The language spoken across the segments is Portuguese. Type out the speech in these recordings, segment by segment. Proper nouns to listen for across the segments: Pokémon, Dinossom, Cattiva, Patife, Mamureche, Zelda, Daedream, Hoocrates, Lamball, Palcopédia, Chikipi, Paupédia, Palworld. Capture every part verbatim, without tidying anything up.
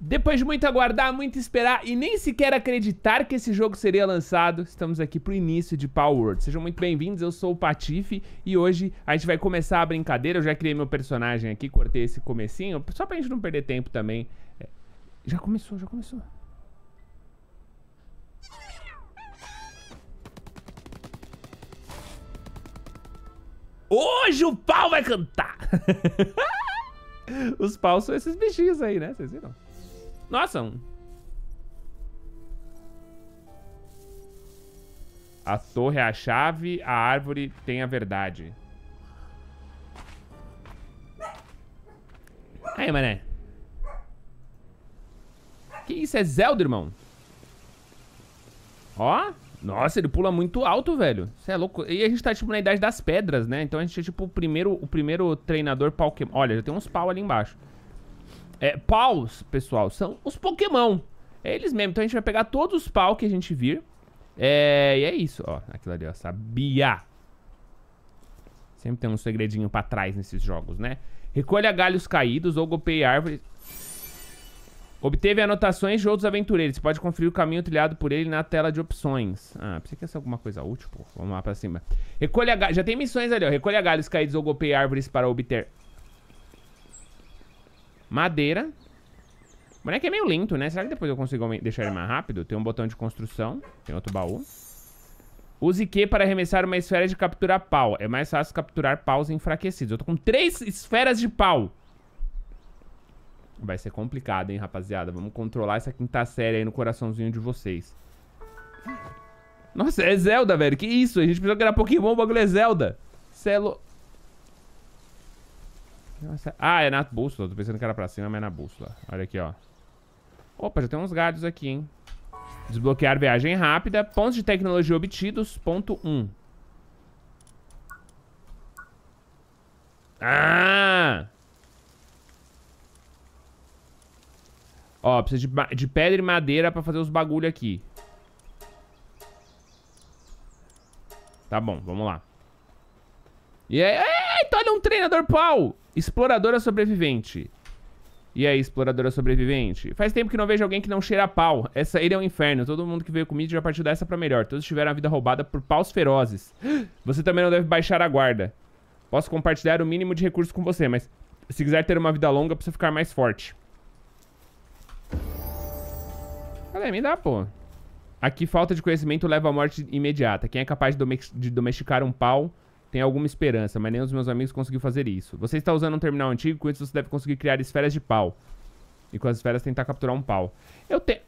Depois de muito aguardar, muito esperar e nem sequer acreditar que esse jogo seria lançado, estamos aqui pro início de Palworld. Sejam muito bem-vindos, eu sou o Patife e hoje a gente vai começar a brincadeira. Eu já criei meu personagem aqui, cortei esse comecinho, só pra gente não perder tempo também. É. Já começou, já começou. Hoje o pau vai cantar! Os paus são esses bichinhos aí, né? Vocês viram? Nossa, um... A torre é a chave, a árvore tem a verdade. Aí, mané. Que isso? É Zelda, irmão? Ó. Nossa, ele pula muito alto, velho. Isso é louco. E a gente tá, tipo, na idade das pedras, né? Então a gente é, tipo, o primeiro, o primeiro treinador Pokémon. Olha, já tem uns pau ali embaixo. É, paus, pessoal, são os Pokémon. É eles mesmo. Então a gente vai pegar todos os pau que a gente vir. É, e é isso, ó. Aquilo ali, ó. Sabia. Sempre tem um segredinho pra trás nesses jogos, né? Recolha galhos caídos ou golpeie árvores. Obteve anotações de outros aventureiros. Você pode conferir o caminho trilhado por ele na tela de opções. Ah, pensei que ia ser alguma coisa útil, pô. Vamos lá pra cima. Recolha galhos. Já tem missões ali, ó. Recolha galhos caídos ou golpeie árvores para obter madeira. O boneco é meio lento, né? Será que depois eu consigo deixar ele mais rápido? Tem um botão de construção. Tem outro baú. Use Q para arremessar uma esfera de capturar pau. É mais fácil capturar paus enfraquecidos. Eu tô com três esferas de pau. Vai ser complicado, hein, rapaziada. Vamos controlar essa quinta série aí no coraçãozinho de vocês. Nossa, é Zelda, velho. Que isso? A gente precisou criar Pokémon, o bagulho é Zelda. Celo... Nossa. Ah, é na bússola. Tô pensando que era pra cima, mas é na bússola. Olha aqui, ó. Opa, já tem uns galhos aqui, hein. Desbloquear viagem rápida. Pontos de tecnologia obtidos. Ponto um. Ah! Ó, precisa de, de pedra e madeira pra fazer os bagulho aqui. Tá bom, vamos lá. E aí, eita, olha um treinador pau! Exploradora sobrevivente. E aí, exploradora sobrevivente? Faz tempo que não vejo alguém que não cheira pau. Essa ilha é um inferno. Todo mundo que veio comigo já partiu dessa pra melhor. Todos tiveram a vida roubada por paus ferozes. Você também não deve baixar a guarda. Posso compartilhar o mínimo de recursos com você, mas se quiser ter uma vida longa, precisa ficar mais forte. Cadê? Me dá, pô. Aqui falta de conhecimento leva à morte imediata. Quem é capaz de domesticar um pau tem alguma esperança, mas nem os meus amigos conseguiu fazer isso. Você está usando um terminal antigo, com isso você deve conseguir criar esferas de pau. E com as esferas tentar capturar um pau. Eu tenho...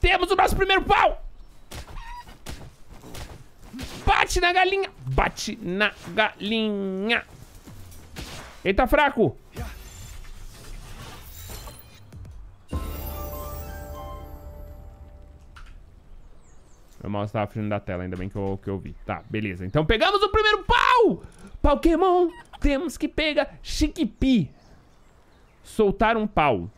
Temos o nosso primeiro pau! Bate na galinha! Bate na galinha! Ele tá fraco! Meu mouse tava fugindo da tela, ainda bem que eu, que eu vi. Tá, beleza. Então pegamos o primeiro pau! Pokémon, temos que pegar Chikipi. Soltar um pau.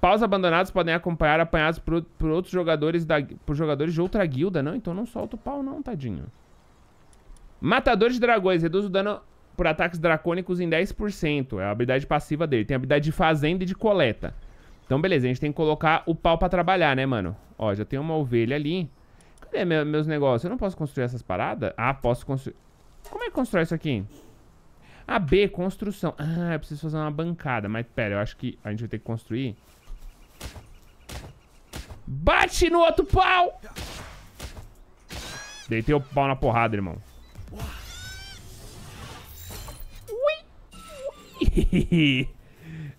Paus abandonados podem acompanhar apanhados por, por outros jogadores da, por jogadores de outra guilda. Não, então não solta o pau não, tadinho. Matador de dragões. Reduz o dano por ataques dracônicos em dez por cento. É a habilidade passiva dele. Tem a habilidade de fazenda e de coleta. Então, beleza, a gente tem que colocar o pau pra trabalhar, né, mano? Ó, já tem uma ovelha ali. Cadê meu, meus negócios? Eu não posso construir essas paradas? Ah, posso construir. Como é que constrói isso aqui? A B, construção. Ah, eu preciso fazer uma bancada. Mas, pera, eu acho que a gente vai ter que construir. Bate no outro pau! Deitei o pau na porrada, irmão. Ui! Ui!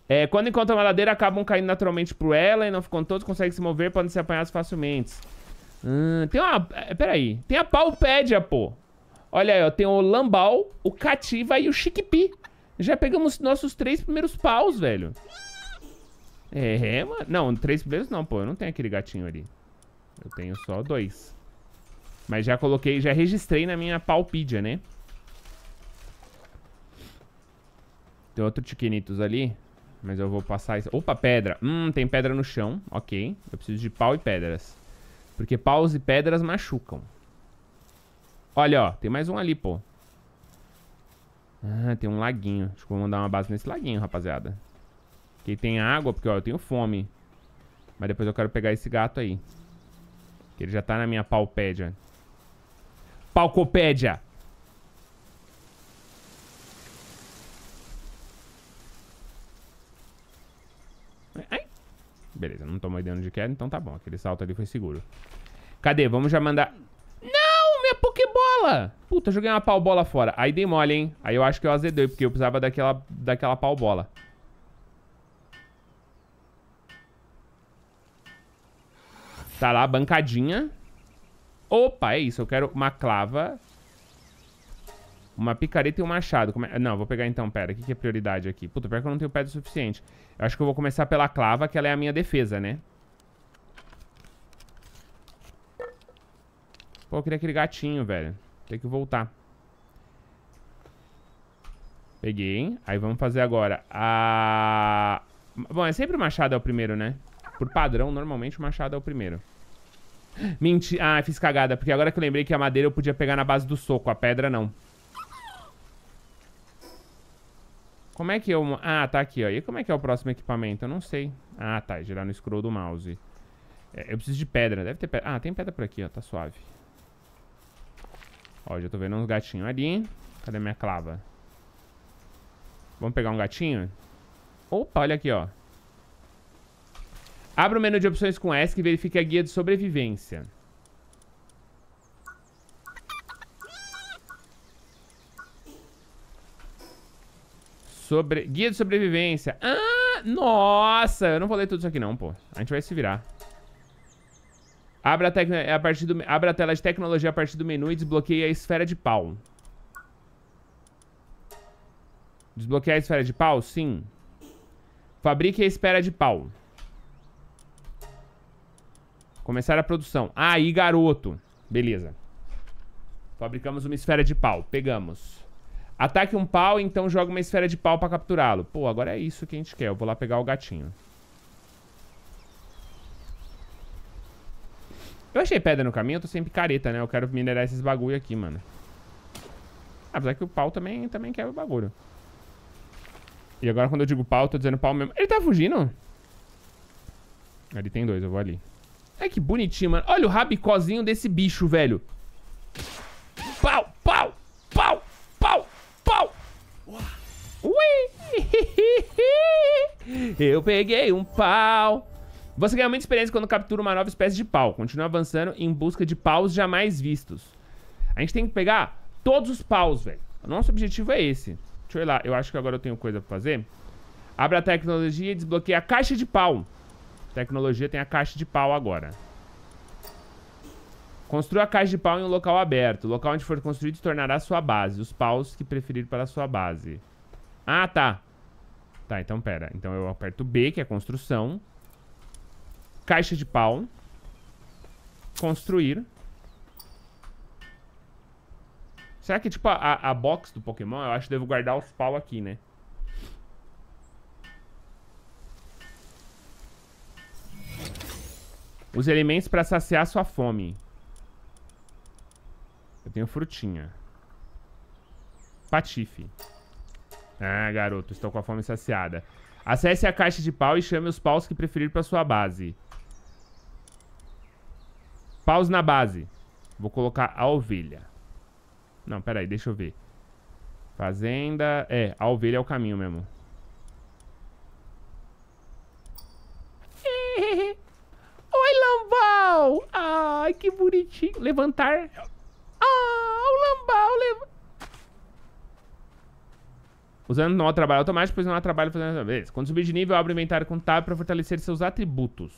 É, quando encontram a ladeira, acabam caindo naturalmente por ela e não ficam todos, conseguem se mover, podem ser apanhados facilmente. Hum, tem uma... Peraí. Tem a Paupédia, pô. Olha aí, ó. Tem o Lamball, o Cattiva e o Chikipi. Já pegamos nossos três primeiros paus, velho. É, mano. Não, três primeiros não, pô. Eu não tenho aquele gatinho ali. Eu tenho só dois. Mas já coloquei, já registrei na minha Paupédia, né? Tem outro Chiquinitos ali. Mas eu vou passar isso. Opa, pedra. Hum, tem pedra no chão. Ok. Eu preciso de pau e pedras. Porque paus e pedras machucam. Olha, ó. Tem mais um ali, pô. Ah, tem um laguinho. Acho que vou mandar uma base nesse laguinho, rapaziada. Que tem água, porque ó, eu tenho fome. Mas depois eu quero pegar esse gato aí. Que ele já tá na minha Paupédia. Palcopédia! Ai. Beleza, não tomou dano de queda, então tá bom. Aquele salto ali foi seguro. Cadê? Vamos já mandar... Não, minha Pokébola! Puta, joguei uma pau-bola fora. Aí dei mole, hein? Aí eu acho que eu azedei, porque eu precisava daquela, daquela pau-bola. Tá lá, bancadinha. Opa, é isso. Eu quero uma clava, uma picareta e um machado. Como é? Não, vou pegar então, pera. O que, que é prioridade aqui? Puta, pior que eu não tenho pedra o suficiente. Eu acho que eu vou começar pela clava, que ela é a minha defesa, né? Pô, eu queria aquele gatinho, velho. Tem que voltar. Peguei. Aí vamos fazer agora a... Bom, é sempre o machado é o primeiro, né? Por padrão, normalmente o machado é o primeiro. Mentira. Ah, fiz cagada. Porque agora que eu lembrei que a madeira eu podia pegar na base do soco. A pedra não. Como é que eu... Ah, tá aqui, ó. E como é que é o próximo equipamento? Eu não sei. Ah, tá. Girar no scroll do mouse. É, eu preciso de pedra. Deve ter pedra. Ah, tem pedra por aqui, ó. Tá suave. Ó, já tô vendo uns gatinhos ali. Cadê minha clava? Vamos pegar um gatinho? Opa, olha aqui, ó. Abra o menu de opções com S e verifique a guia de sobrevivência. Sobre... Guia de sobrevivência. Ah, nossa! Eu não vou ler tudo isso aqui não, pô. A gente vai se virar. Abra a, tec... a partir do... Abra a tela de tecnologia a partir do menu e desbloqueie a esfera de pau. Desbloquear a esfera de pau? Sim. Fabrique a esfera de pau. Começar a produção. Aí, garoto. Beleza. Fabricamos uma esfera de pau. Pegamos. Ataque um pau, então joga uma esfera de pau pra capturá-lo. Pô, agora é isso que a gente quer. Eu vou lá pegar o gatinho. Eu achei pedra no caminho. Eu tô sem picareta, né? Eu quero minerar esses bagulho aqui, mano. Apesar que o pau também, também quebra o bagulho. E agora quando eu digo pau, eu tô dizendo pau mesmo. Ele tá fugindo? Ali tem dois. Eu vou ali. Ai, que bonitinho, mano. Olha o rabicózinho desse bicho, velho. Pau, pau, pau, pau, pau. Ui. Eu peguei um pau. Você ganha muita experiência quando captura uma nova espécie de pau. Continua avançando em busca de paus jamais vistos. A gente tem que pegar todos os paus, velho. O nosso objetivo é esse. Deixa eu ir lá. Eu acho que agora eu tenho coisa pra fazer. Abra a tecnologia e desbloqueia a caixa de pau. Tecnologia tem a caixa de pau agora. Construa a caixa de pau em um local aberto. O local onde for construído tornará sua base. Os paus que preferir para a sua base. Ah, tá. Tá, então pera. Então eu aperto B, que é construção. Caixa de pau. Construir. Será que tipo a, a box do Pokémon? Eu acho que devo guardar os pau aqui, né? Os elementos para saciar sua fome. Eu tenho frutinha. Patife. Ah, garoto, estou com a fome saciada. Acesse a caixa de pau e chame os paus que preferir para sua base. Paus na base. Vou colocar a ovelha. Não, peraí, deixa eu ver. Fazenda... É, a ovelha é o caminho mesmo. Lamball! Ai, que bonitinho. Levantar. Ah, o Lamball leva... Usando não trabalho automático, pois não há trabalho fazendo... Beleza. Quando subir de nível, abre o inventário com Tab para fortalecer seus atributos.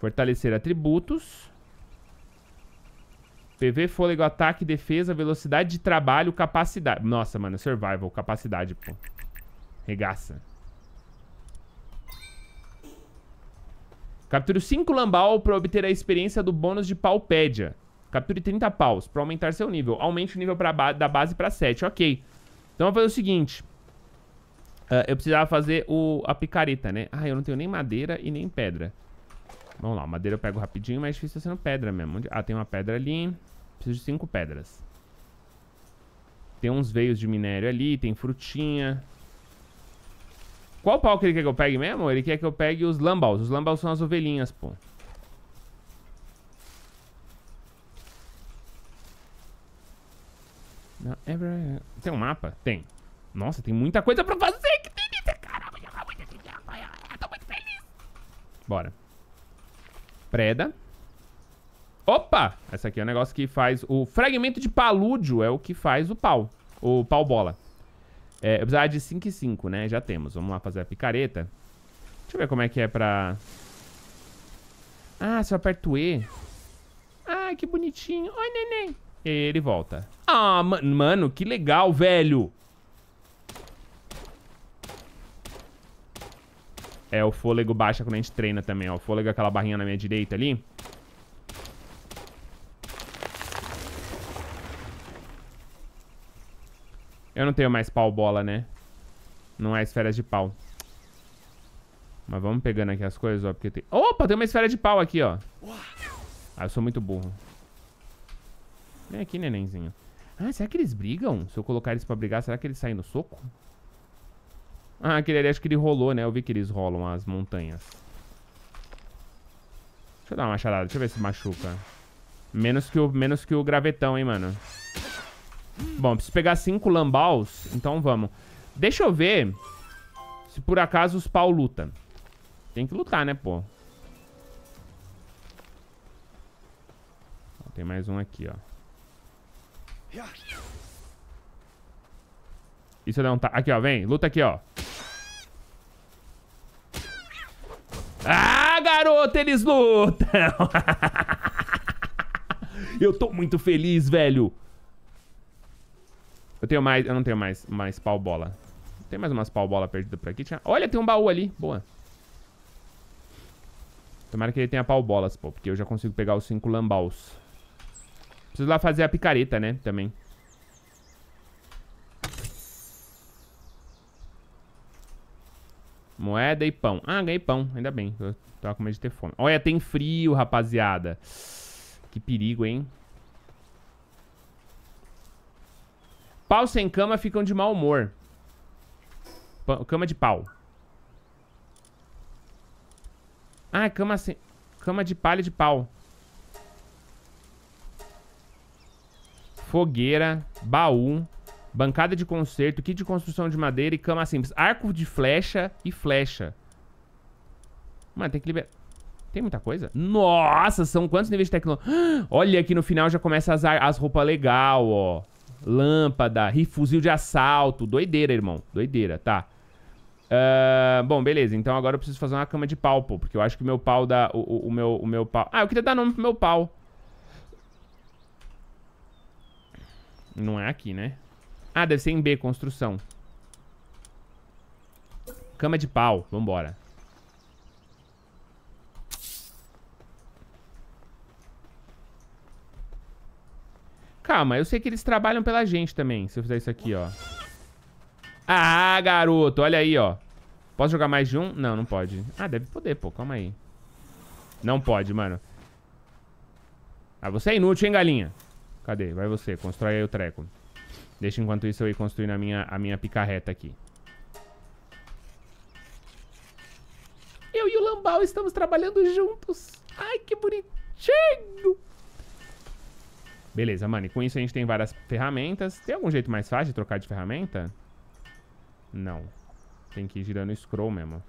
Fortalecer atributos. P V, fôlego, ataque, defesa, velocidade de trabalho, capacidade. Nossa, mano, survival, capacidade, pô. Regaça. Capture cinco Lamball para obter a experiência do bônus de Paupédia. Capture trinta paus para aumentar seu nível. Aumente o nível pra ba da base para sete. Ok. Então eu vou fazer o seguinte. Uh, eu precisava fazer o, a picareta, né? Ah, eu não tenho nem madeira e nem pedra. Vamos lá. Madeira eu pego rapidinho, mas difícil tá sendo pedra mesmo. Ah, tem uma pedra ali. Preciso de cinco pedras. Tem uns veios de minério ali, tem frutinha. Qual pau que ele quer que eu pegue mesmo? Ele quer que eu pegue os Lamballs. Os Lamballs são as ovelhinhas, pô. Tem um mapa? Tem. Nossa, tem muita coisa pra fazer. Que delícia, caramba. Eu tô muito feliz. Bora. Preda. Opa! Essa aqui é o negócio que faz... O fragmento de palúdio é o que faz o pau. O pau-bola. É, eu precisava de cinco e cinco, né? Já temos. Vamos lá fazer a picareta. Deixa eu ver como é que é pra... Ah, se eu aperto E... Ah, que bonitinho. Oi, neném. E ele volta. Ah, man mano, que legal, velho. É, o fôlego baixa quando a gente treina também, ó. O fôlego é aquela barrinha na minha direita ali. Eu não tenho mais pau-bola, né? Não é esferas de pau. Mas vamos pegando aqui as coisas, ó. Porque tem... Opa, tem uma esfera de pau aqui, ó. Ah, eu sou muito burro. Vem aqui, nenenzinho. Ah, será que eles brigam? Se eu colocar eles pra brigar, será que eles saem no soco? Ah, aquele ali, acho que ele rolou, né? Eu vi que eles rolam as montanhas. Deixa eu dar uma machadada. Deixa eu ver se machuca. Menos que o, menos que o gravetão, hein, mano? Bom, preciso pegar cinco Lamballs. Então vamos. Deixa eu ver se por acaso os pau lutam. Tem que lutar, né, pô? Tem mais um aqui, ó. Isso não tá... Aqui, ó, vem. Luta aqui, ó. Ah, garoto, eles lutam! Eu tô muito feliz, velho. Eu tenho mais... Eu não tenho mais, mais pau-bola. Tem mais umas pau-bola perdidas por aqui. Tinha... Olha, tem um baú ali. Boa. Tomara que ele tenha pau-bolas, pô. Porque eu já consigo pegar os cinco Lamballs. Preciso lá fazer a picareta, né? Também. Moeda e pão. Ah, ganhei pão. Ainda bem. Eu tava com medo de ter fome. Olha, tem frio, rapaziada. Que perigo, hein? Pau sem cama ficam de mau humor. Pão, cama de pau. Ah, cama sem... Cama de palha de pau. Fogueira, baú, bancada de concerto, kit de construção de madeira e cama simples. Arco de flecha e flecha. Mano, tem que liberar... Tem muita coisa? Nossa, são quantos níveis de tecnologia? Olha, aqui no final já começa as, as roupas legal, ó. Lâmpada, fuzil de assalto. Doideira, irmão, doideira, tá. uh, Bom, beleza. Então agora eu preciso fazer uma cama de pau, pô. Porque eu acho que o meu pau dá... O, o, o, meu, o meu pau... Ah, eu queria dar nome pro meu pau. Não é aqui, né? Ah, deve ser em B, construção. Cama de pau, vambora. Calma, eu sei que eles trabalham pela gente também. Se eu fizer isso aqui, ó. Ah, garoto, olha aí, ó. Posso jogar mais de um? Não, não pode. Ah, deve poder, pô, calma aí. Não pode, mano. Ah, você é inútil, hein, galinha? Cadê? Vai você, constrói aí o treco. Deixa enquanto isso eu ir construindo a minha, a minha picarreta aqui. Eu e o Lamball estamos trabalhando juntos. Ai, que bonitinho. Beleza, mano, e com isso a gente tem várias ferramentas. Tem algum jeito mais fácil de trocar de ferramenta? Não. Tem que ir girando o scroll mesmo.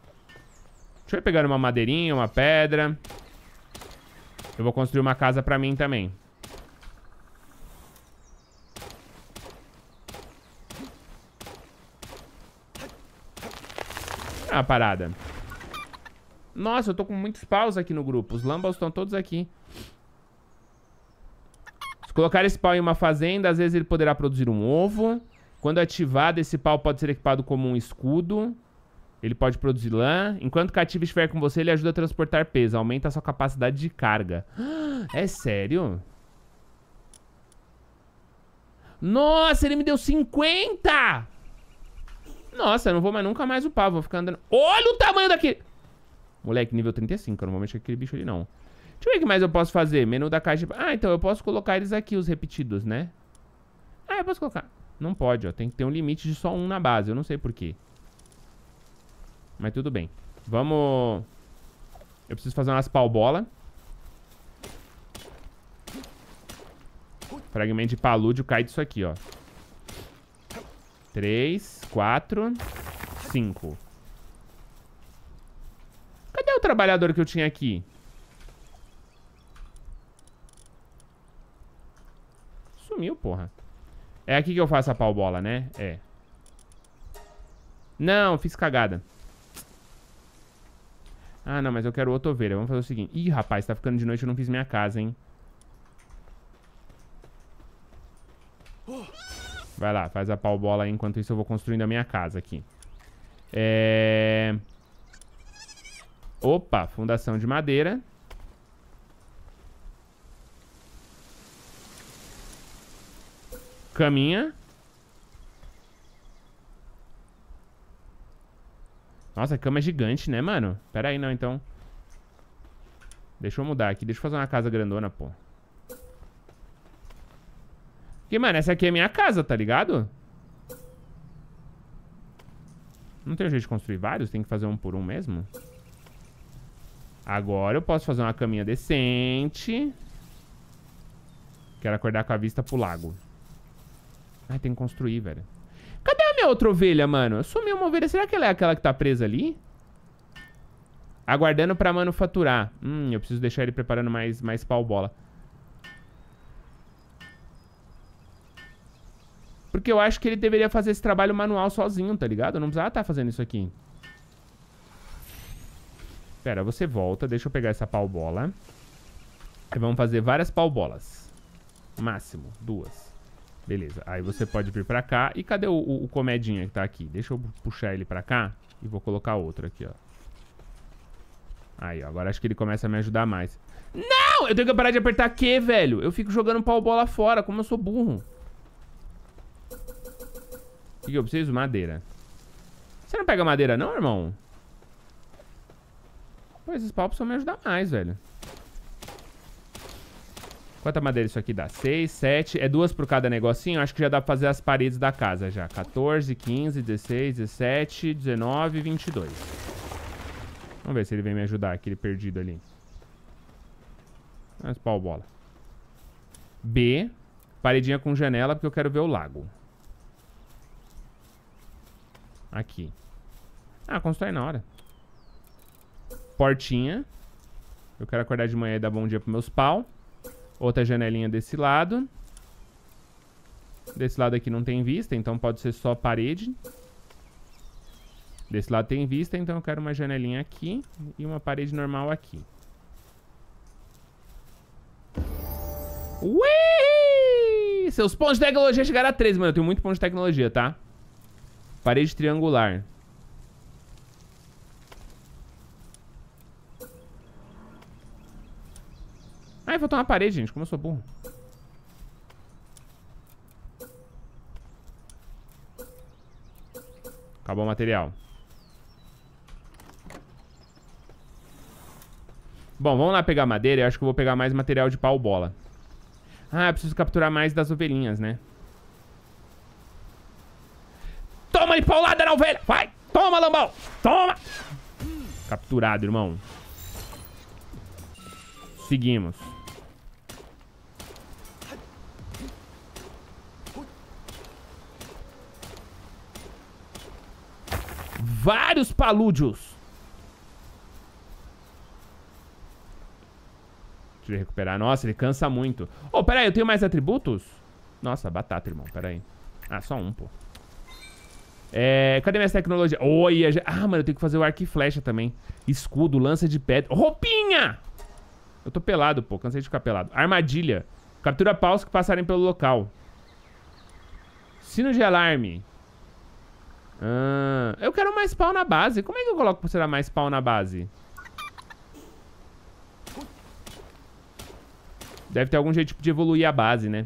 Deixa eu pegar uma madeirinha, uma pedra. Eu vou construir uma casa pra mim também. Ah, parada. Nossa, eu tô com muitos paus aqui no grupo. Os Lamballs estão todos aqui. Colocar esse pau em uma fazenda, às vezes ele poderá produzir um ovo. Quando ativado, esse pau pode ser equipado como um escudo. Ele pode produzir lã. Enquanto o cativo estiver com você, ele ajuda a transportar peso. Aumenta a sua capacidade de carga. É sério? Nossa, ele me deu cinquenta! Nossa, eu não vou mais nunca mais upar. Vou ficar andando... Olha o tamanho daquele... Moleque, nível trinta e cinco. Eu não vou mexer com aquele bicho ali, não. Deixa eu ver o que mais eu posso fazer. Menu da caixa... Ah, então eu posso colocar eles aqui, os repetidos, né? Ah, eu posso colocar... Não pode, ó. Tem que ter um limite de só um na base. Eu não sei porquê. Mas tudo bem. Vamos... Eu preciso fazer umas pau-bola. Fragmento de palúdio cai disso aqui, ó. Três, quatro, cinco. Cadê o trabalhador que eu tinha aqui? Sumiu, porra. É aqui que eu faço a pau-bola, né? É. Não, fiz cagada. Ah, não, mas eu quero outra ovelha. Vamos fazer o seguinte. Ih, rapaz, tá ficando de noite, eu não fiz minha casa, hein? Vai lá, faz a pau-bola aí. Enquanto isso eu vou construindo a minha casa aqui. É... Opa, fundação de madeira. Caminha. Nossa, a cama é gigante, né, mano? Pera aí, não, então. Deixa eu mudar aqui. Deixa eu fazer uma casa grandona, pô. Porque, mano, essa aqui é a minha casa, tá ligado? Não tem jeito de construir vários? Tem que fazer um por um mesmo? Agora eu posso fazer uma caminha decente. Quero acordar com a vista pro lago. Ai, tem que construir, velho. Cadê a minha outra ovelha, mano? Eu sumiu uma ovelha. Será que ela é aquela que tá presa ali? Aguardando pra manufaturar. Hum, eu preciso deixar ele preparando mais, mais pau-bola. Porque eu acho que ele deveria fazer esse trabalho manual sozinho, tá ligado? Eu não precisava estar fazendo isso aqui. Pera, você volta. Deixa eu pegar essa pau-bola. Aí vamos fazer várias pau-bolas. Máximo, duas. Beleza. Aí você pode vir pra cá. E cadê o, o, o comedinha que tá aqui? Deixa eu puxar ele pra cá. E vou colocar outro aqui, ó. Aí, ó. Agora acho que ele começa a me ajudar mais. Não! Eu tenho que parar de apertar Q, velho. Eu fico jogando pau-bola fora. Como eu sou burro. O que eu preciso? Madeira. Você não pega madeira não, irmão? Pô, esses pau precisam me ajudar mais, velho. Quanta madeira isso aqui dá? seis, sete. É duas por cada negocinho. Acho que já dá pra fazer as paredes da casa já. quatorze, quinze, dezesseis, dezessete, dezenove, vinte e dois. Vamos ver se ele vem me ajudar, aquele perdido ali. Mas pau bola. B. Paredinha com janela, porque eu quero ver o lago. Aqui. Ah, constrói na hora. Portinha. Eu quero acordar de manhã e dar bom dia pros meus pau. Outra janelinha desse lado. Desse lado aqui não tem vista, então pode ser só parede. Desse lado tem vista, então eu quero uma janelinha aqui e uma parede normal aqui. Ui! Seus pontos de tecnologia chegaram a três, mano. Eu tenho muito ponto de tecnologia, tá? Parede triangular. Ai, faltou uma parede, gente. Como eu sou burro. Acabou o material. Bom, vamos lá pegar madeira. Eu acho que eu vou pegar mais material de pau-bola. Ah, eu preciso capturar mais das ovelhinhas, né? Toma de paulada na ovelha! Vai! Toma, Lamball! Toma! Capturado, irmão. Seguimos. Vários palúdios. Deixa eu recuperar. Nossa, ele cansa muito. Oh, pera aí, eu tenho mais atributos? Nossa, batata, irmão. Pera aí. Ah, só um, pô. É, cadê minhas tecnologias? Olha, já... Ah, mano, eu tenho que fazer o arco e flecha também. Escudo, lança de pedra. Roupinha! Eu tô pelado, pô. Cansei de ficar pelado. Armadilha. Captura paus que passarem pelo local. Sino de alarme. Ah, eu quero mais pau na base. Como é que eu coloco pra tirar mais pau na base? Deve ter algum jeito de evoluir a base, né?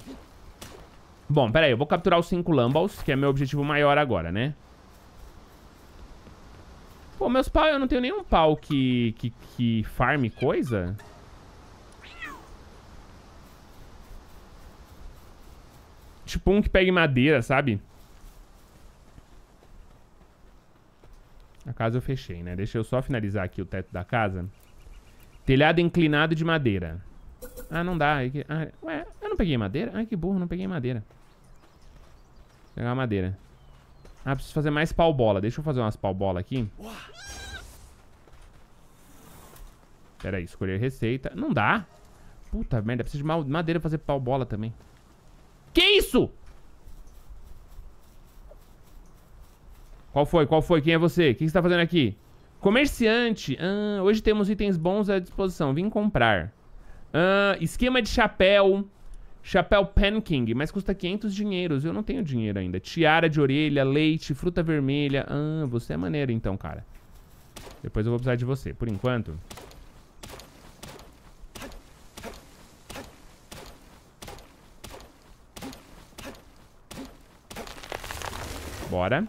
Bom, pera aí. Eu vou capturar os cinco Lamballs, que é meu objetivo maior agora, né? Pô, meus pau... Eu não tenho nenhum pau que... Que, que farme coisa... Tipo um que pega em madeira, sabe? A casa eu fechei, né? Deixa eu só finalizar aqui o teto da casa. Telhado inclinado de madeira. Ah, não dá. Ah, ué, eu não peguei madeira? Ai, que burro, não peguei madeira. Vou pegar madeira. Ah, preciso fazer mais pau-bola. Deixa eu fazer umas pau-bola aqui. Pera aí, escolher receita. Não dá. Puta merda, preciso de madeira pra fazer pau-bola também. Que isso? Qual foi? Qual foi? Quem é você? O que você tá fazendo aqui? Comerciante. Ah, hoje temos itens bons à disposição. Vim comprar. Ah, esquema de chapéu. Chapéu Panking, mas custa quinhentos dinheiros. Eu não tenho dinheiro ainda. Tiara de orelha, leite, fruta vermelha. Ah, você é maneiro então, cara. Depois eu vou precisar de você. Por enquanto... Bora.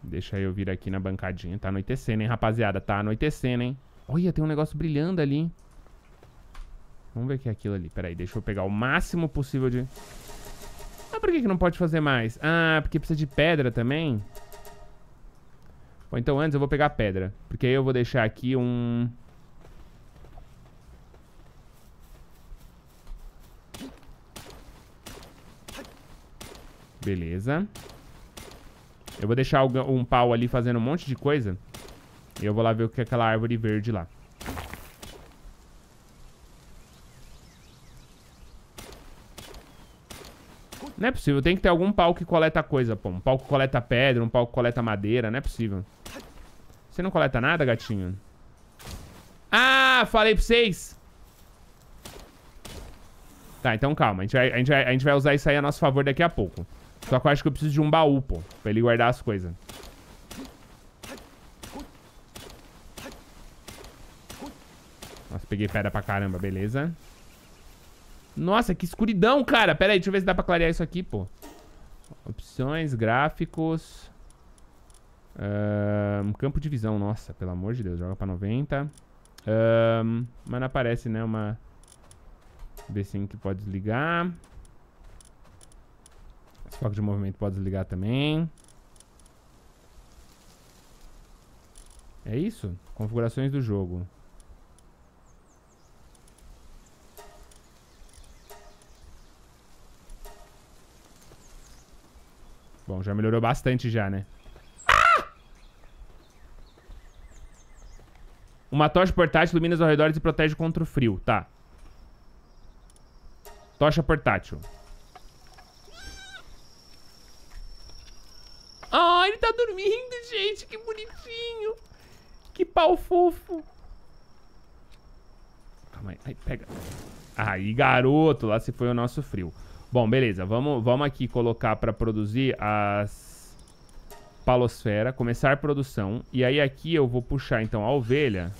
Deixa eu vir aqui na bancadinha. Tá anoitecendo, hein, rapaziada? Tá anoitecendo, hein? Olha, tem um negócio brilhando ali. Vamos ver o que é aquilo ali. Pera aí, deixa eu pegar o máximo possível de... Ah, por que que não pode fazer mais? Ah, porque precisa de pedra também? Bom, então antes eu vou pegar pedra. Porque aí eu vou deixar aqui um... Beleza. Eu vou deixar um pau ali fazendo um monte de coisa. E eu vou lá ver o que é aquela árvore verde lá. Não é possível, tem que ter algum pau que coleta coisa, pô. Um pau que coleta pedra, um pau que coleta madeira, não é possível. Você não coleta nada, gatinho? Ah, falei pra vocês! Tá, então calma, a gente vai, a gente vai, a gente vai usar isso aí a nosso favor daqui a pouco. Só que eu acho que eu preciso de um baú, pô, pra ele guardar as coisas. Nossa, peguei pedra pra caramba, beleza. Nossa, que escuridão, cara. Pera aí, deixa eu ver se dá pra clarear isso aqui, pô. Opções, gráficos. Um, campo de visão, nossa, pelo amor de Deus. Joga pra noventa. Um, mas não aparece, né, uma... B cinco que pode desligar. Esse foco de movimento pode desligar também. É isso? Configurações do jogo. Bom, já melhorou bastante já, né? Ah! Uma tocha portátil ilumina os arredores e protege contra o frio. Tá. Tocha portátil. Ah, oh, ele tá dormindo, gente. Que bonitinho. Que pau fofo. Calma aí. Ai, pega. Aí, garoto. Lá se foi o nosso frio. Bom, beleza, vamos, vamos aqui colocar pra produzir as palosfera, começar a produção. E aí aqui eu vou puxar então a ovelha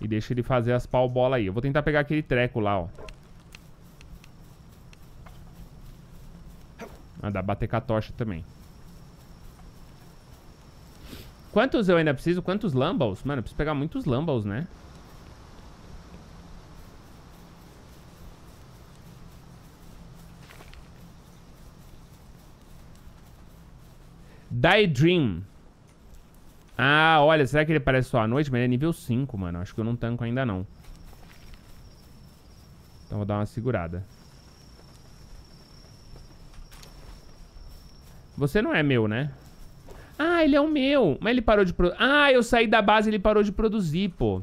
e deixa ele fazer as pau-bola aí. Eu vou tentar pegar aquele treco lá, ó. Ah, dá pra bater com a tocha também. Quantos eu ainda preciso? Quantos Lamballs? Mano, eu preciso pegar muitos Lamballs, né? Daedream. Ah, olha, será que ele aparece só à noite? Mas ele é nível cinco, mano. Acho que eu não tanco ainda, não. Então vou dar uma segurada. Você não é meu, né? Ah, ele é o meu. Mas ele parou de produzir. Ah, eu saí da base e ele parou de produzir, pô.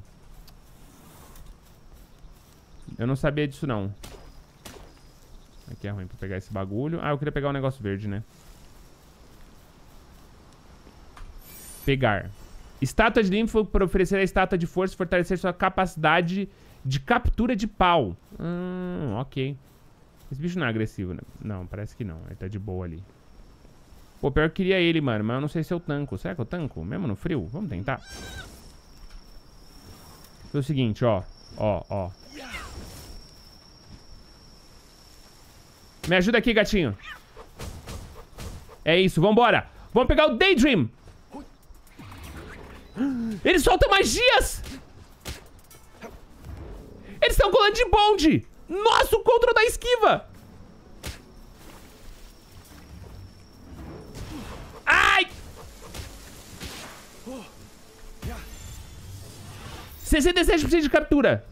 Eu não sabia disso, não. Aqui é ruim pra pegar esse bagulho. Ah, eu queria pegar um negócio verde, né? Pegar. Estátua de limpo para oferecer a estátua de força e fortalecer sua capacidade de captura de pau. Hum, ok. Esse bicho não é agressivo, né? Não, parece que não. Ele tá de boa ali. Pô, pior que queria ele, mano. Mas eu não sei se eu tanco. Será que eu tanco? Mesmo no frio? Vamos tentar. É o seguinte, ó. Ó, ó. Me ajuda aqui, gatinho. É isso, vambora. Vamos pegar o Daedream. Ele solta magias! é um colante de bonde. Nossa, o controle da esquiva. Ai! sessenta e seis por cento de captura.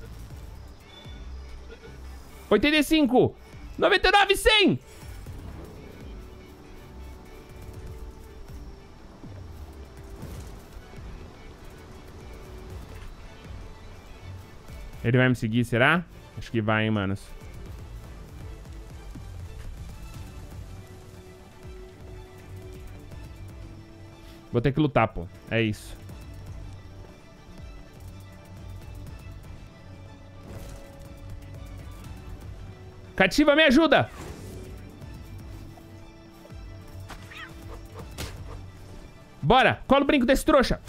oitenta e cinco. noventa e nove, cem. Ele vai me seguir, será? Acho que vai, hein, manos. Vou ter que lutar, pô. É isso. Cattiva, me ajuda! Bora! Cola o brinco desse trouxa!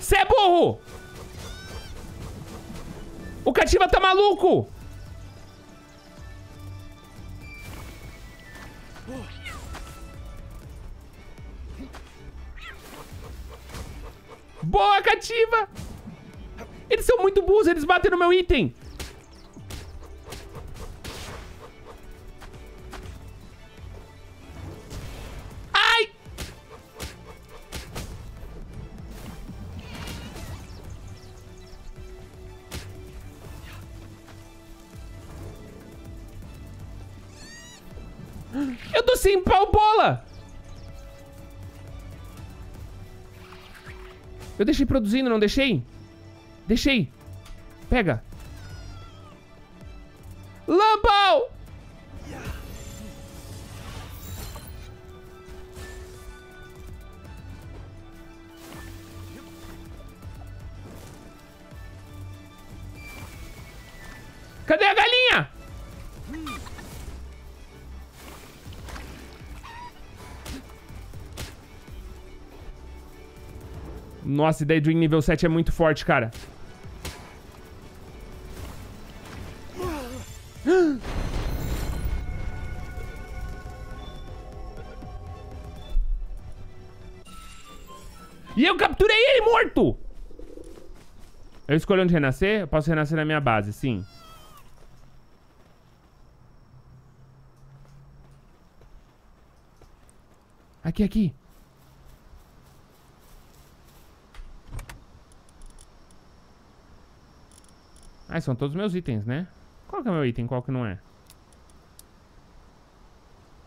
Cê é burro! O Cattiva tá maluco! Boa, Cattiva! Eles são muito burros, eles batem no meu item! Eu tô sem pau bola. Eu deixei produzindo, não deixei? Deixei. Pega. Lamball! Cadê a galinha? Nossa, e Daedream nível sete é muito forte, cara. E eu capturei ele morto! Eu escolhi onde renascer? Eu posso renascer na minha base, sim. Aqui, aqui. Ah, são todos meus itens, né? Qual que é meu item? Qual que não é?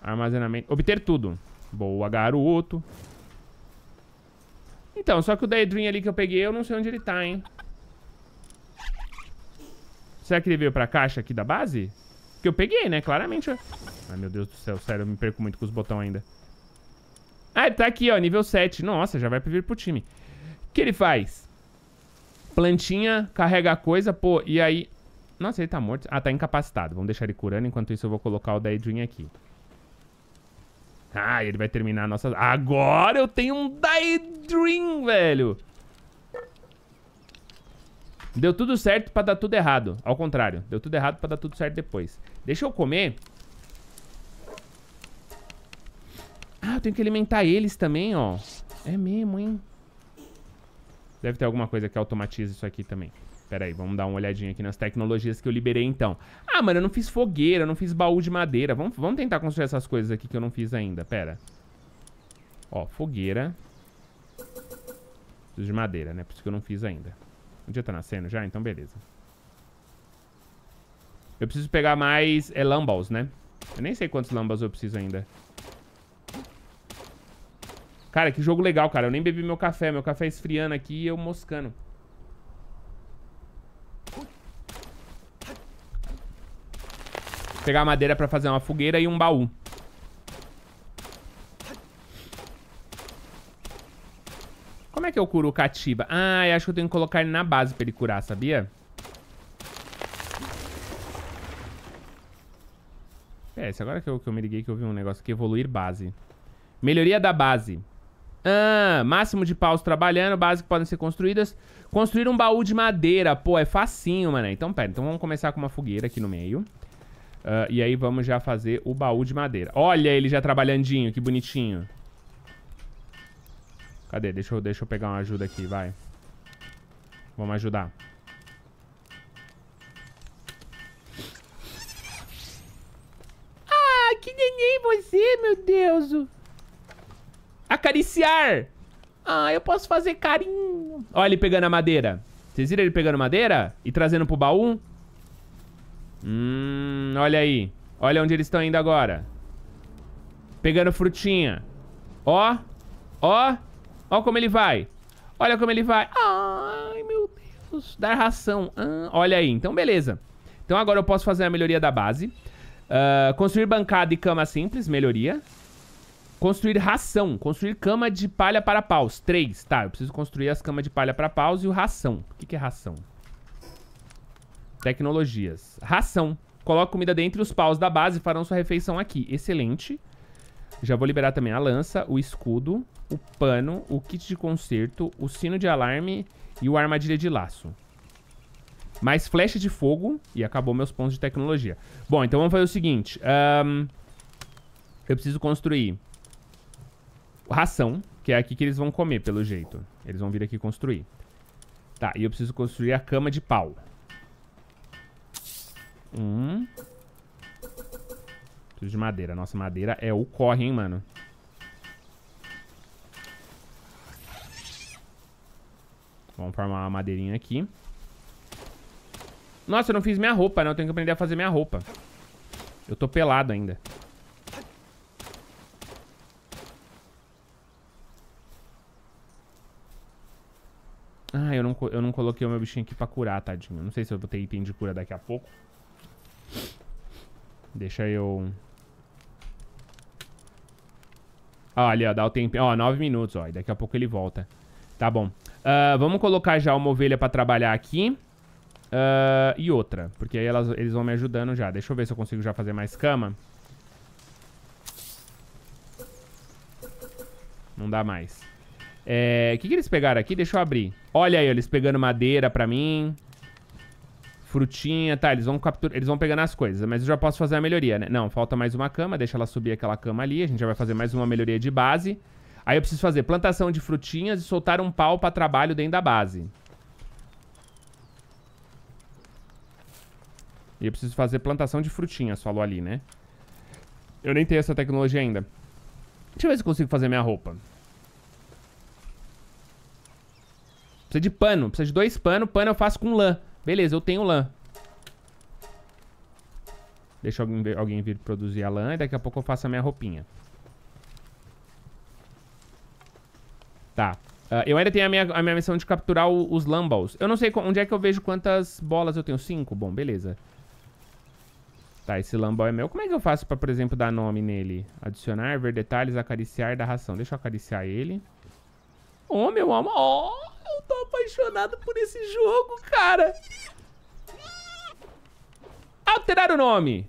Armazenamento. Obter tudo. Boa, garoto. Então, só que o Daedream ali que eu peguei, eu não sei onde ele tá, hein? Será que ele veio pra caixa aqui da base? Que eu peguei, né? Claramente. Eu... Ai, meu Deus do céu. Sério, eu me perco muito com os botões ainda. Ah, ele tá aqui, ó. Nível sete. Nossa, já vai vir pro time. O que ele faz? Plantinha, carrega a coisa, pô, e aí... Nossa, ele tá morto. Ah, tá incapacitado. Vamos deixar ele curando. Enquanto isso, eu vou colocar o Daedream aqui. Ah, ele vai terminar a nossa... Agora eu tenho um Daedream, velho! Deu tudo certo pra dar tudo errado. Ao contrário. Deu tudo errado pra dar tudo certo depois. Deixa eu comer. Ah, eu tenho que alimentar eles também, ó. É mesmo, hein? Deve ter alguma coisa que automatiza isso aqui também. Pera aí, vamos dar uma olhadinha aqui nas tecnologias que eu liberei, então. Ah, mano, eu não fiz fogueira, eu não fiz baú de madeira. Vamos, vamos tentar construir essas coisas aqui que eu não fiz ainda. Pera. Ó, fogueira. Preciso de madeira, né? Por isso que eu não fiz ainda. O dia tá nascendo já? Então, beleza. Eu preciso pegar mais é, Lamballs, né? Eu nem sei quantos Lamballs eu preciso ainda. Cara, que jogo legal, cara. Eu nem bebi meu café. Meu café esfriando aqui e eu moscando. Vou pegar a madeira pra fazer uma fogueira e um baú. Como é que eu curo o Cattiva? Ah, eu acho que eu tenho que colocar ele na base pra ele curar, sabia? É, isso agora que eu, que eu me liguei que eu vi um negócio aqui. Evoluir base. Melhoria da base. Ah, máximo de paus trabalhando, bases que podem ser construídas. Construir um baú de madeira. Pô, é facinho, mano. Então, pera. Então, vamos começar com uma fogueira aqui no meio. Uh, e aí, vamos já fazer o baú de madeira. Olha ele já trabalhandinho. Que bonitinho. Cadê? Deixa eu, deixa eu pegar uma ajuda aqui, vai. Vamos ajudar. Ah, que neném você, meu Deus. Acariciar. Ah, eu posso fazer carinho. Olha ele pegando a madeira. Vocês viram ele pegando madeira e trazendo pro baú? Hum, olha aí. Olha onde eles estão indo agora. Pegando frutinha. Ó, ó. Ó como ele vai. Olha como ele vai. Ai, meu Deus. Dar ração. Ah, olha aí. Então, beleza. Então, agora eu posso fazer a melhoria da base. Uh, construir bancada e cama simples. Melhoria. Construir ração. Construir cama de palha para paus. Três. Tá, eu preciso construir as camas de palha para paus e o ração. O que que é ração? Tecnologias. Ração. Coloca comida dentro os paus da base e farão sua refeição aqui. Excelente. Já vou liberar também a lança, o escudo, o pano, o kit de conserto, o sino de alarme e o armadilha de laço. Mais flecha de fogo. E acabou meus pontos de tecnologia. Bom, então vamos fazer o seguinte. Um, eu preciso construir... ração, que é aqui que eles vão comer, pelo jeito. Eles vão vir aqui construir. Tá, e eu preciso construir a cama de pau. Um. Preciso de madeira. Nossa, madeira é o corre, hein, mano. Vamos formar uma madeirinha aqui. Nossa, eu não fiz minha roupa, né? Eu tenho que aprender a fazer minha roupa. Eu tô pelado ainda. Ah, eu não, eu não coloquei o meu bichinho aqui pra curar, tadinho. Não sei se eu vou ter item de cura daqui a pouco. Deixa eu... Ah, ali, ó, dá o tempo. Ó, nove minutos, ó. E daqui a pouco ele volta. Tá bom. Uh, vamos colocar já uma ovelha pra trabalhar aqui. Uh, e outra. Porque aí elas, eles vão me ajudando já. Deixa eu ver se eu consigo já fazer mais cama. Não dá mais. É, o que que eles pegaram aqui? Deixa eu abrir. Olha aí, eles pegando madeira pra mim. Frutinha, tá, eles vão capturar, eles vão pegando as coisas. Mas eu já posso fazer a melhoria, né? Não, falta mais uma cama, deixa ela subir aquela cama ali. A gente já vai fazer mais uma melhoria de base. Aí eu preciso fazer plantação de frutinhas e soltar um pau pra trabalho dentro da base. E eu preciso fazer plantação de frutinhas, falou ali, né? Eu nem tenho essa tecnologia ainda. Deixa eu ver se eu consigo fazer minha roupa. Precisa de pano, precisa de dois panos. Pano eu faço com lã. Beleza, eu tenho lã. Deixa alguém, alguém vir produzir a lã e daqui a pouco eu faço a minha roupinha. Tá. Uh, eu ainda tenho a minha, a minha missão de capturar o, os Lamballs. Eu não sei onde é que eu vejo quantas bolas eu tenho. Cinco? Bom, beleza. Tá, esse Lamball é meu. Como é que eu faço pra, por exemplo, dar nome nele? Adicionar, ver detalhes, acariciar, dar ração. Deixa eu acariciar ele. Oh, meu amor. Oh! Eu tô apaixonado por esse jogo, cara. Alterar o nome.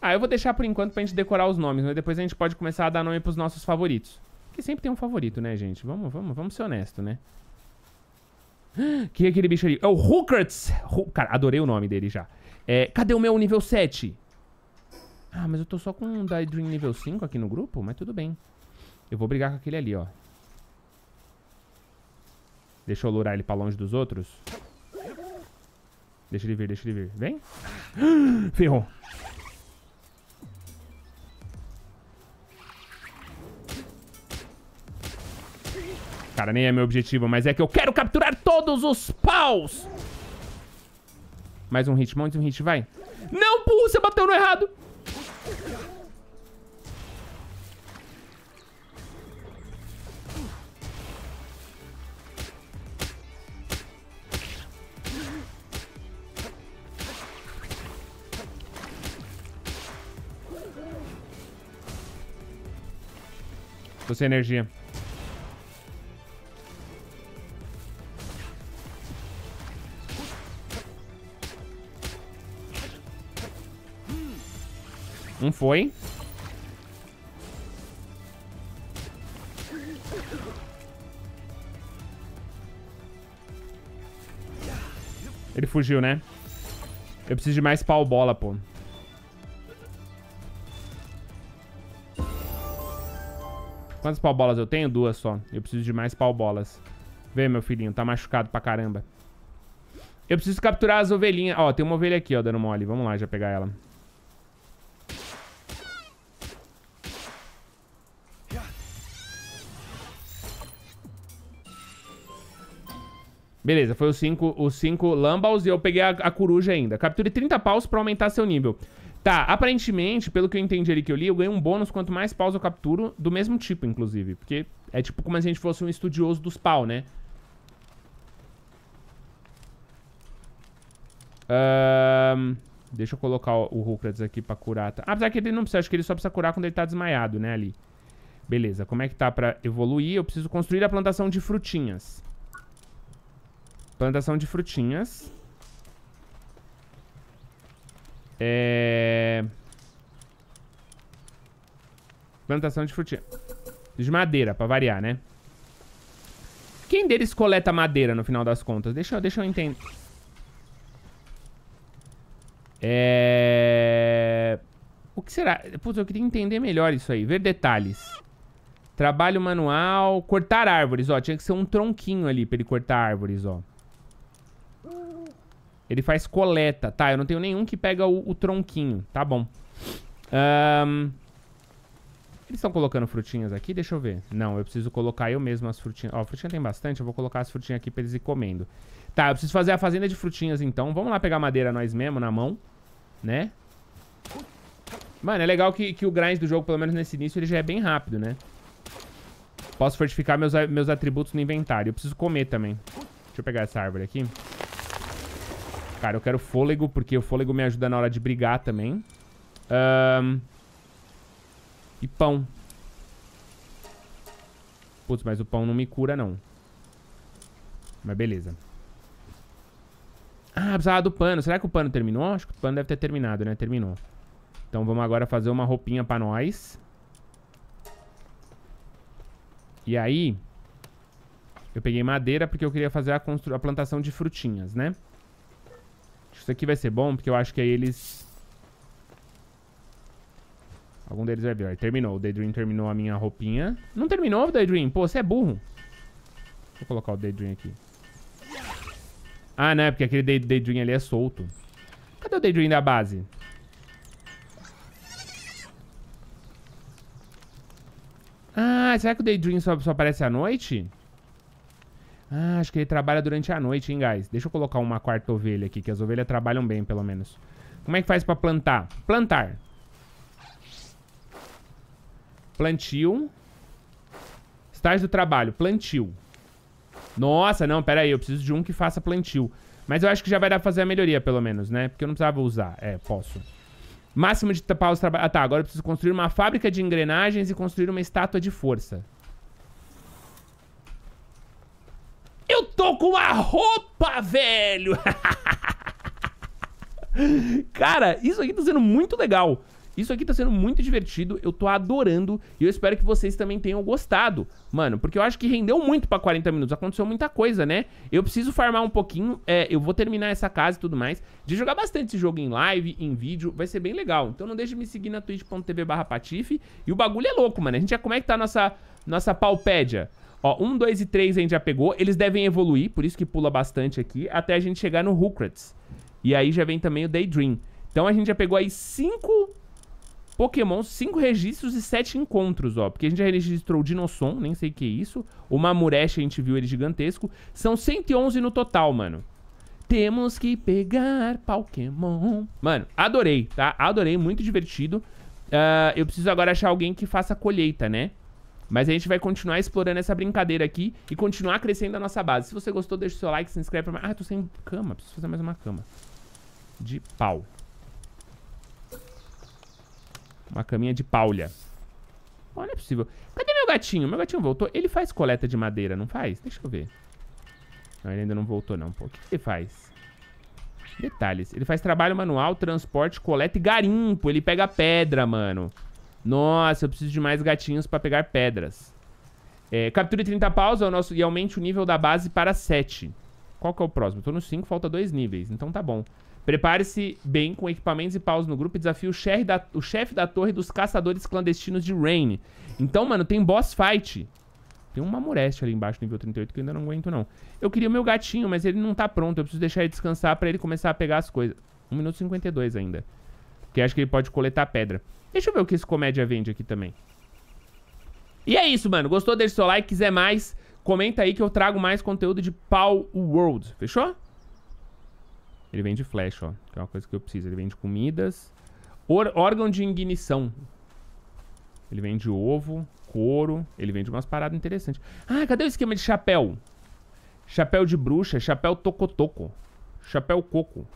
Ah, eu vou deixar por enquanto pra gente decorar os nomes, mas depois a gente pode começar a dar nome pros nossos favoritos. Porque sempre tem um favorito, né, gente? Vamos, vamos, vamos ser honestos, né? Que é aquele bicho ali? É o Hoocrates. Cara, adorei o nome dele já. É, cadê o meu nível sete? Ah, mas eu tô só com um Daedream nível cinco aqui no grupo, mas tudo bem. Eu vou brigar com aquele ali, ó. Deixa eu lurar ele pra longe dos outros. Deixa ele vir, deixa ele vir. Vem. Ferrou. Cara, nem é meu objetivo, mas é que eu quero capturar todos os paus. Mais um hit, mais um hit, vai. Não, burro, você bateu no errado. Tô sem energia. Um foi. Ele fugiu, né? Eu preciso de mais pau-bola, pô. Quantas pau-bolas eu tenho? Duas só. Eu preciso de mais pau-bolas. Vem, meu filhinho. Tá machucado pra caramba. Eu preciso capturar as ovelhinhas. Ó, tem uma ovelha aqui, ó, dando mole. Vamos lá já pegar ela. Beleza, foi os cinco, os cinco Lamballs e eu peguei a, a coruja ainda. Capture trinta paus pra aumentar seu nível. Tá, aparentemente, pelo que eu entendi ali que eu li, eu ganho um bônus quanto mais paus eu capturo, do mesmo tipo, inclusive. Porque é tipo como se a gente fosse um estudioso dos pau, né? Um, deixa eu colocar o, o Hoocrates aqui pra curar. Tá? Apesar que ele não precisa, acho que ele só precisa curar quando ele tá desmaiado, né, ali. Beleza, como é que tá pra evoluir? Eu preciso construir a plantação de frutinhas. Plantação de frutinhas. É... Plantação de frutinhas. De madeira, pra variar, né? Quem deles coleta madeira, no final das contas? Deixa eu, deixa eu entender. É... O que será? Putz, eu queria entender melhor isso aí. Ver detalhes. Trabalho manual. Cortar árvores, ó. Tinha que ser um tronquinho ali pra ele cortar árvores, ó. Ele faz coleta. Tá, eu não tenho nenhum que pega o, o tronquinho. Tá bom. Um, eles estão colocando frutinhas aqui? Deixa eu ver. Não, eu preciso colocar eu mesmo as frutinhas. Ó, frutinha tem bastante. Eu vou colocar as frutinhas aqui pra eles ir comendo. Tá, eu preciso fazer a fazenda de frutinhas, então. Vamos lá pegar madeira nós mesmo, na mão. Né? Mano, é legal que, que o grind do jogo, pelo menos nesse início, ele já é bem rápido, né? Posso fortificar meus, meus atributos no inventário. Eu preciso comer também. Deixa eu pegar essa árvore aqui. Cara, eu quero fôlego, porque o fôlego me ajuda na hora de brigar também. Um... E pão. Putz, mas o pão não me cura, não. Mas beleza. Ah, precisava do pano. Será que o pano terminou? Acho que o pano deve ter terminado, né? Terminou. Então vamos agora fazer uma roupinha pra nós. E aí... Eu peguei madeira porque eu queria fazer a, constru... a plantação de frutinhas, né? Isso aqui vai ser bom, porque eu acho que aí eles... Algum deles vai vir. Terminou. O Daedream terminou a minha roupinha. Não terminou, Daedream? Pô, você é burro. Vou colocar o Daedream aqui. Ah, não. É porque aquele Daedream ali é solto. Cadê o Daedream da base? Ah, será que o Daedream só, só aparece à noite? Ah, acho que ele trabalha durante a noite, hein, guys? Deixa eu colocar uma quarta ovelha aqui, que as ovelhas trabalham bem, pelo menos. Como é que faz pra plantar? Plantar. Plantio. Estágio do trabalho. Plantio. Nossa, não, pera aí. Eu preciso de um que faça plantio. Mas eu acho que já vai dar pra fazer a melhoria, pelo menos, né? Porque eu não precisava usar. É, posso. Máximo de tapar os trabalhos... Ah, tá. Agora eu preciso construir uma fábrica de engrenagens e construir uma estátua de força. Eu tô com a roupa, velho! Cara, isso aqui tá sendo muito legal. Isso aqui tá sendo muito divertido. Eu tô adorando. E eu espero que vocês também tenham gostado. Mano, porque eu acho que rendeu muito pra quarenta minutos. Aconteceu muita coisa, né? Eu preciso farmar um pouquinho. É, eu vou terminar essa casa e tudo mais. De jogar bastante esse jogo em live, em vídeo. Vai ser bem legal. Então não deixe de me seguir na twitch ponto tv barra patife. E o bagulho é louco, mano. A gente já... Como é que tá a nossa, nossa Paupédia? Ó, um, dois e três a gente já pegou. Eles devem evoluir, por isso que pula bastante aqui, até a gente chegar no Hoocrates. E aí já vem também o Daedream. Então a gente já pegou aí cinco Pokémon, cinco registros e sete encontros, ó. Porque a gente já registrou o Dinossom, nem sei o que é isso. O Mamureche a gente viu ele gigantesco. São cento e onze no total, mano. Temos que pegar Pokémon. Mano, adorei, tá? Adorei, muito divertido. Uh, eu preciso agora achar alguém que faça colheita, né? Mas a gente vai continuar explorando essa brincadeira aqui e continuar crescendo a nossa base. Se você gostou, deixa o seu like, se inscreve pra mais... Ah, tô sem cama. Preciso fazer mais uma cama. De pau. Uma caminha de paulha. Olha, não é possível. Cadê meu gatinho? Meu gatinho voltou. Ele faz coleta de madeira, não faz? Deixa eu ver. Não, ele ainda não voltou, não. Pô, o que ele faz? Detalhes. Ele faz trabalho manual, transporte, coleta e garimpo. Ele pega pedra, mano. Nossa, eu preciso de mais gatinhos pra pegar pedras. É, capture trinta paus é o nosso, e aumente o nível da base para sete. Qual que é o próximo? Eu tô no cinco, falta dois níveis. Então tá bom. Prepare-se bem com equipamentos e paus no grupo e desafie o chefe da, o chefe da torre dos caçadores clandestinos de Rain. Então, mano, tem boss fight. Tem um Mamureche ali embaixo, nível trinta e oito, que eu ainda não aguento, não. Eu queria o meu gatinho, mas ele não tá pronto. Eu preciso deixar ele descansar pra ele começar a pegar as coisas. um minuto e cinquenta e dois ainda. Porque acho que ele pode coletar pedra. Deixa eu ver o que esse comédia vende aqui também. E é isso, mano. Gostou? Deixa o seu like. Quiser mais, comenta aí que eu trago mais conteúdo de Palworld. Fechou? Ele vende flash, ó. Que é uma coisa que eu preciso. Ele vende comidas. Or órgão de ignição. Ele vende ovo, couro. Ele vende umas paradas interessantes. Ah, cadê o esquema de chapéu? Chapéu de bruxa, chapéu tocotoco, chapéu coco,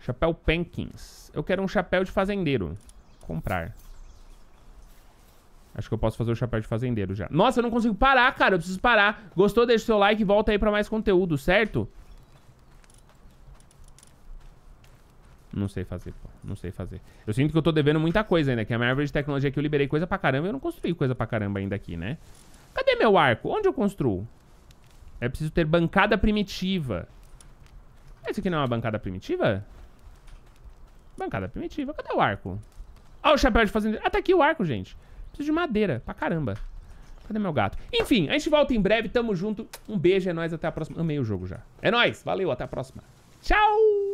chapéu penkins. Eu quero um chapéu de fazendeiro. Comprar. Acho que eu posso fazer o chapéu de fazendeiro já. Nossa, eu não consigo parar, cara. Eu preciso parar. Gostou? Deixa o seu like e volta aí pra mais conteúdo, certo? Não sei fazer, pô. Não sei fazer. Eu sinto que eu tô devendo muita coisa ainda, que a minha árvore de tecnologia que eu liberei coisa pra caramba, eu não construí coisa pra caramba ainda aqui, né? Cadê meu arco? Onde eu construo? É preciso ter bancada primitiva. Esse aqui não é uma bancada primitiva? Bancada primitiva. Cadê o arco? Ó, o chapéu de fazendeiro. Ah, tá aqui o arco, gente. Preciso de madeira pra caramba. Cadê meu gato? Enfim, a gente volta em breve. Tamo junto. Um beijo, é nóis. Até a próxima. Amei o jogo já. É nóis. Valeu, até a próxima. Tchau!